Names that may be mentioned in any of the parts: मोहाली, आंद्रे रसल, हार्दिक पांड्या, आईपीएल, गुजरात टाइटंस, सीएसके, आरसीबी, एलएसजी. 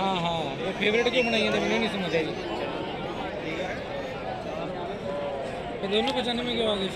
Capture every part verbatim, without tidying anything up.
हाँ हाँ वो फेवरेट क्यों बनाई है, मैंने नहीं समझा ये दोनों बचाने में क्यों आ गई।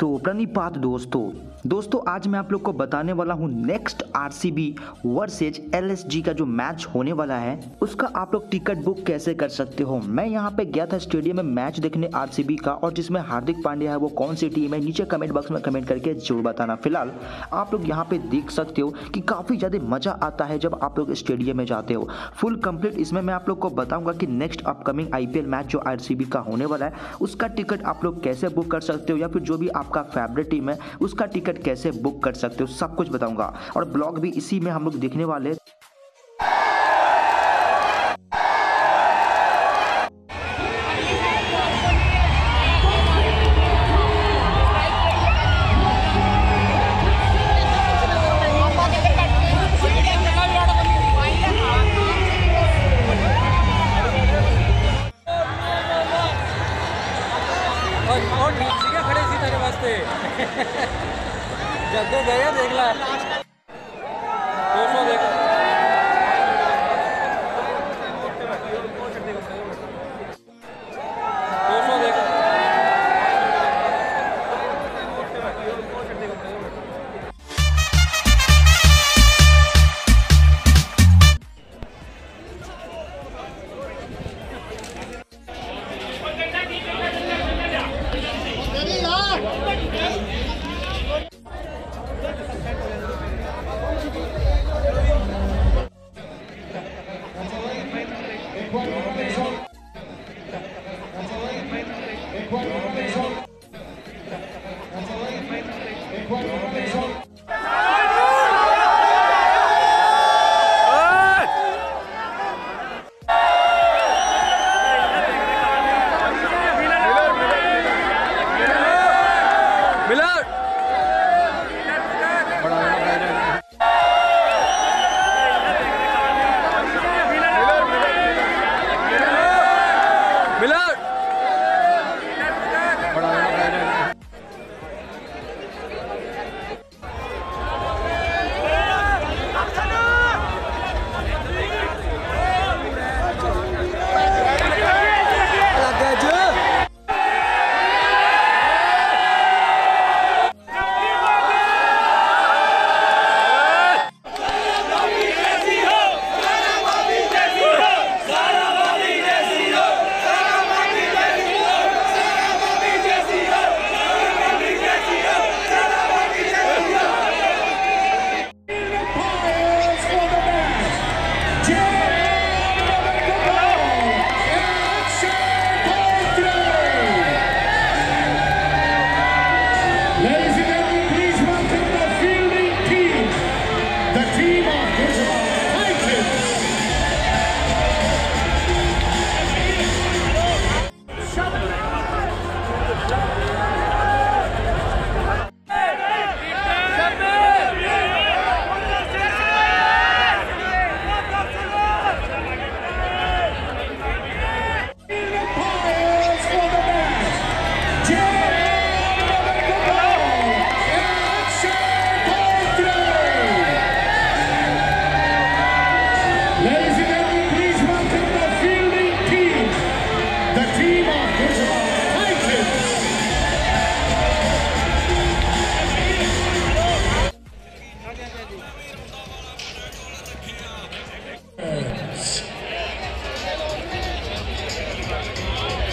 तो प्रणिपात दोस्तों दोस्तों आज मैं आप लोग को बताने वाला हूँ नेक्स्ट आरसीबी वर्सेज एलएसजी का जो मैच होने वाला है उसका आप लोग टिकट बुक कैसे कर सकते हो। मैं यहाँ पे गया था स्टेडियम में मैच देखने आरसीबी का, और जिसमें हार्दिक पांड्या है वो कौन सी टीम है नीचे कमेंट बॉक्स में कमेंट करके जरूर बताना। फिलहाल आप लोग यहाँ पे देख सकते हो कि काफ़ी ज़्यादा मज़ा आता है जब आप लोग स्टेडियम में जाते हो। फुल कम्प्लीट इसमें मैं आप लोग को बताऊँगा कि नेक्स्ट अपकमिंग आईपीएल मैच जो आरसीबी का होने वाला है उसका टिकट आप लोग कैसे बुक कर सकते हो, या फिर जो भी आपका फेवरेट टीम है उसका टिकट कैसे बुक कर सकते हो, सब कुछ बताऊंगा। और ब्लॉग भी इसी में हम लोग देखने वाले। जल्दी गया देख ला दोनों देख दोनों देख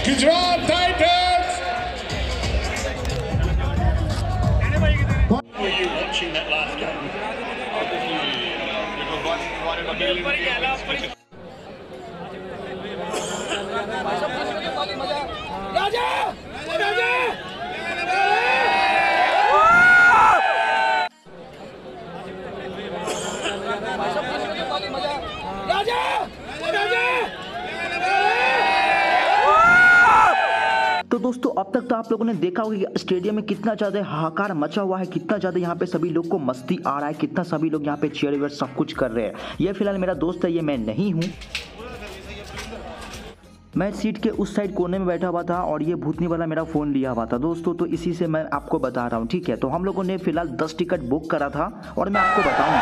गुजरात टाइटंस। Were you watching that last game? You were watching one of the games. राजा राजा तो दोस्तों अब तक तो आप लोगों ने देखा होगा कि स्टेडियम में कितना ज़्यादा हाहाकार मचा हुआ है, कितना ज़्यादा यहाँ पे सभी लोग को मस्ती आ रहा है, कितना सभी लोग यहाँ पे चेयर वेयर सब कुछ कर रहे हैं। ये फिलहाल मेरा दोस्त है, ये मैं नहीं हूँ। मैं सीट के उस साइड कोने में बैठा हुआ था और ये भूतनी वाला मेरा फ़ोन लिया हुआ था दोस्तों, तो इसी से मैं आपको बता रहा हूँ। ठीक है, तो हम लोगों ने फिलहाल दस टिकट बुक करा था और मैं आपको बताऊँ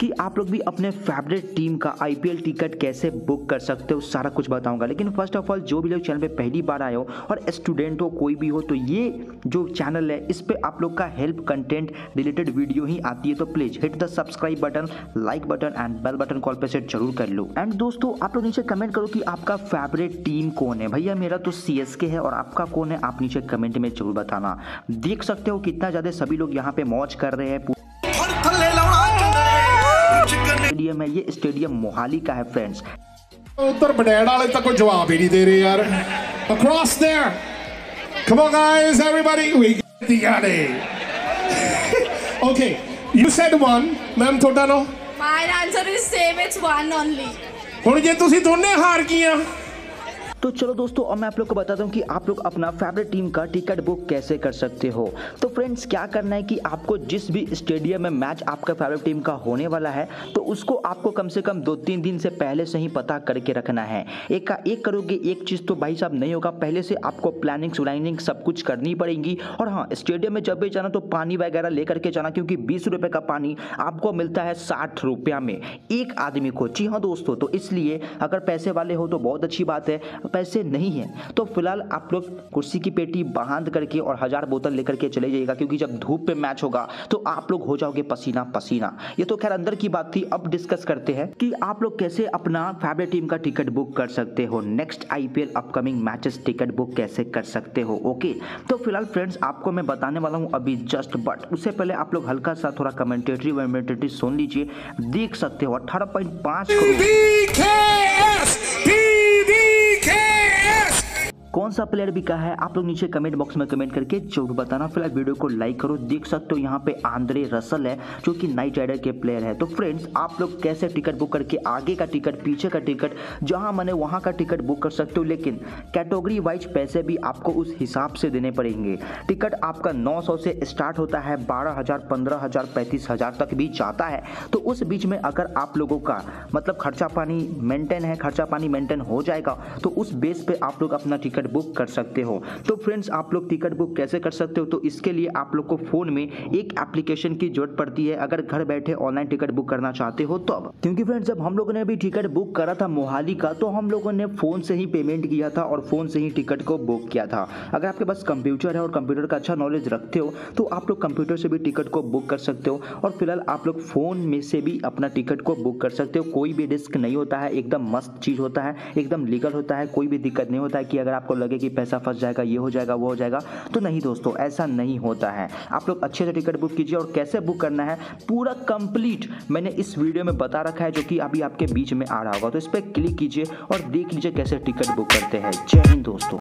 कि आप लोग भी अपने फेवरेट टीम का आईपीएल टिकट कैसे बुक कर सकते हो, सारा कुछ बताऊंगा। लेकिन फर्स्ट ऑफ ऑल जो भी लोग चैनल पे पहली बार आए हो और स्टूडेंट हो कोई भी हो, तो ये जो चैनल है इस पे आप लोग का हेल्प कंटेंट रिलेटेड वीडियो ही आती है, तो please hit the subscribe button, like button and bell button कॉल पे सेट जरूर कर लो। एंड दोस्तों आप लोग नीचे कमेंट करो कि आपका फेवरेट टीम कौन है। भैया मेरा तो सीएसके है और आपका कौन है, आप नीचे कमेंट में जरूर बताना। देख सकते हो कितना ज़्यादा सभी लोग यहाँ पे मौज कर रहे हैं। स्टेडियम है, ये स्टेडियम मोहाली का है फ्रेंड्स। उत्तर बनेड़ वाले तक कोई जवाब ही नहीं दे रहे यार। Across there, come on guys, everybody, we got it. Okay, you said one, ma'am थोड़ा no. My answer is same, it's one only. और ये तुसी दोनों हार गया। तो चलो दोस्तों अब मैं आप लोग को बताता हूँ कि आप लोग अपना फेवरेट टीम का टिकट बुक कैसे कर सकते हो। तो फ्रेंड्स क्या करना है कि आपको जिस भी स्टेडियम में मैच आपका फेवरेट टीम का होने वाला है, तो उसको आपको कम से कम दो तीन दिन से पहले से ही पता करके रखना है। एक का एक करोगे एक चीज़ तो भाई साहब नहीं होगा, पहले से आपको प्लानिंग व्लाइनिंग सब कुछ करनी पड़ेगी। और हाँ, स्टेडियम में जब भी जाना तो पानी वगैरह ले करके जाना, क्योंकि बीस रुपये का पानी आपको मिलता है साठ रुपया में एक आदमी को। जी हाँ दोस्तों, तो इसलिए अगर पैसे वाले हो तो बहुत अच्छी बात है, पैसे नहीं है तो फिलहाल आप लोग कुर्सी की पेटी बांध करके और हजार बोतल लेकर के चले जाइएगा, क्योंकि जब धूप पे मैच होगा तो आप लोग हो जाओगे पसीना पसीना। ये तो खैर अंदर की बात थी। अब डिस्कस करते हैं कि आप लोग कैसे अपना फेवरेट टीम का टिकट बुक कर सकते हो, next आईपीएल upcoming matches ticket book कैसे कर सकते हो। ओके, तो फिलहाल फ्रेंड्स आपको मैं बताने वाला हूँ अभी जस्ट, बट उससे पहले आप लोग हल्का सा थोड़ा कमेंटेटरी वमेंटेटरी सुन लीजिए। देख सकते हो अठारह पॉइंट पांच कौन सा प्लेयर भी कहा है, आप लोग नीचे कमेंट बॉक्स में कमेंट करके जरूर बताना। फिलहाल वीडियो को लाइक करो। देख सकते हो यहाँ पे आंद्रे रसल है जो कि नाइट राइडर के प्लेयर है। तो फ्रेंड्स आप लोग कैसे टिकट बुक करके आगे का टिकट पीछे का टिकट जहाँ मन है वहाँ का टिकट बुक कर सकते हो, लेकिन कैटेगरी वाइज पैसे भी आपको उस हिसाब से देने पड़ेंगे। टिकट आपका नौ सौ से स्टार्ट होता है, बारह हजार पंद्रह हजार पैंतीस हजार तक भी जाता है। तो उस बीच में अगर आप लोगों का मतलब खर्चा पानी मेंटेन है, खर्चा पानी मेंटेन हो जाएगा, तो उस बेस पे आप लोग अपना टिकट बुक कर सकते हो। तो फ्रेंड्स आप लोग टिकट बुक कैसे कर सकते हो, तो इसके लिए आप लोग को फ़ोन में एक एप्लीकेशन की जरूरत पड़ती है अगर घर बैठे ऑनलाइन टिकट बुक करना चाहते हो तो। अब क्योंकि फ्रेंड्स जब हम लोगों ने भी टिकट बुक करा था मोहाली का, तो हम लोगों ने फ़ोन से ही पेमेंट किया था और फ़ोन से ही टिकट को बुक किया था। अगर आपके पास कंप्यूटर है और कंप्यूटर का अच्छा नॉलेज रखते हो तो आप लोग कंप्यूटर से भी टिकट को बुक कर सकते हो। और फिलहाल आप लोग फ़ोन में से भी अपना टिकट को बुक कर सकते हो, कोई भी रिस्क नहीं होता है, एकदम मस्त चीज़ होता है, एकदम लीगल होता है, कोई भी दिक्कत नहीं होता है कि अगर आपको लगे कि पैसा फंस जाएगा, ये हो जाएगा, वो हो जाएगा, तो नहीं दोस्तों ऐसा नहीं होता है। आप लोग अच्छे से टिकट बुक कीजिए। और कैसे बुक करना है पूरा कंप्लीट मैंने इस वीडियो में बता रखा है, जो कि अभी आपके बीच में आ रहा होगा, तो इस पर क्लिक कीजिए और देख लीजिए कैसे टिकट बुक करते हैं। जय हिंद दोस्तों।